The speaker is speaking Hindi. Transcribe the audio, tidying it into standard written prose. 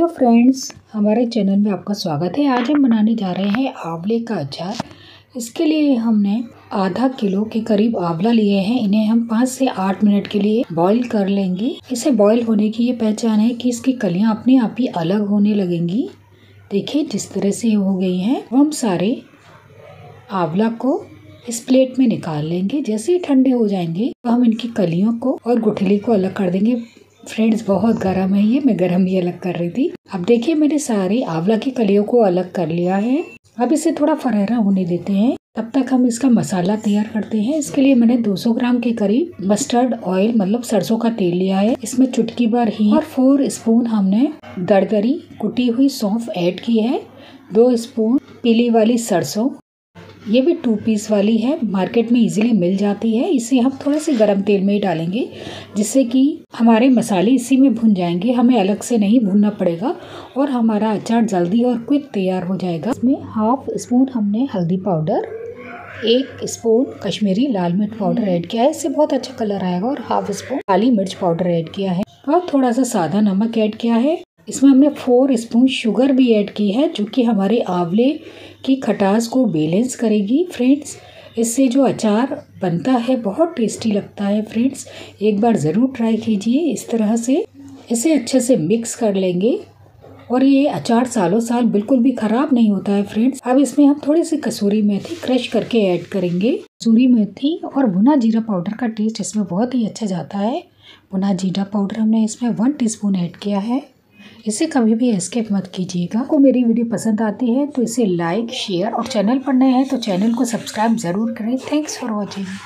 तो फ्रेंड्स, हमारे चैनल में आपका स्वागत है। आज हम बनाने जा रहे हैं आंवले का अचार। इसके लिए हमने आधा किलो के करीब आंवला लिए हैं। इन्हें हम 5 से 8 मिनट के लिए बॉईल कर लेंगे। इसे बॉईल होने की ये पहचान है कि इसकी कलियां अपने आप ही अलग होने लगेंगी। देखिए जिस तरह से हो गई हैं। हम सारे आंवला को इस प्लेट में निकाल लेंगे। जैसे ही ठंडे हो जाएंगे तो हम इनकी कलियों को और गुठली को अलग कर देंगे। फ्रेंड्स बहुत गर्म है ये, मैं गर्म ही अलग कर रही थी। अब देखिए मैंने सारे आंवला की कलियों को अलग कर लिया है। अब इसे थोड़ा फरहरा होने देते हैं, तब तक हम इसका मसाला तैयार करते हैं। इसके लिए मैंने 200 ग्राम के करीब मस्टर्ड ऑयल मतलब सरसों का तेल लिया है। इसमें चुटकी भर हींग और 4 स्पून हमने दरदरी कुटी हुई सौंफ ऐड की है। 2 स्पून पीली वाली सरसों, ये भी 2 पीस वाली है, मार्केट में इजीली मिल जाती है। इसे हम थोड़े से गरम तेल में ही डालेंगे जिससे कि हमारे मसाले इसी में भुन जाएंगे, हमें अलग से नहीं भुनना पड़ेगा और हमारा अचार जल्दी और क्विक तैयार हो जाएगा। इसमें 1/2 स्पून हमने हल्दी पाउडर, 1 स्पून कश्मीरी लाल मिर्च पाउडर ऐड किया है, इससे बहुत अच्छा कलर आएगा, और 1/2 स्पून काली मिर्च पाउडर ऐड किया है और थोड़ा सा सादा नमक ऐड किया है। इसमें हमने 4 स्पून शुगर भी ऐड की है जो कि हमारे आंवले की खटास को बैलेंस करेगी। फ्रेंड्स इससे जो अचार बनता है बहुत टेस्टी लगता है। फ्रेंड्स एक बार ज़रूर ट्राई कीजिए। इस तरह से इसे अच्छे से मिक्स कर लेंगे और ये अचार सालों साल बिल्कुल भी ख़राब नहीं होता है। फ्रेंड्स अब इसमें हम थोड़ी सी कसूरी मेथी क्रश करके ऐड करेंगे। कसूरी मेथी और भुना जीरा पाउडर का टेस्ट इसमें बहुत ही अच्छा जाता है। भुना जीरा पाउडर हमने इसमें 1 टीस्पून ऐड किया है। इसे कभी भी स्किप मत कीजिएगा। आपको मेरी वीडियो पसंद आती है तो इसे लाइक, शेयर, और चैनल पर नए हैं तो चैनल को सब्सक्राइब ज़रूर करें। Thanks for watching.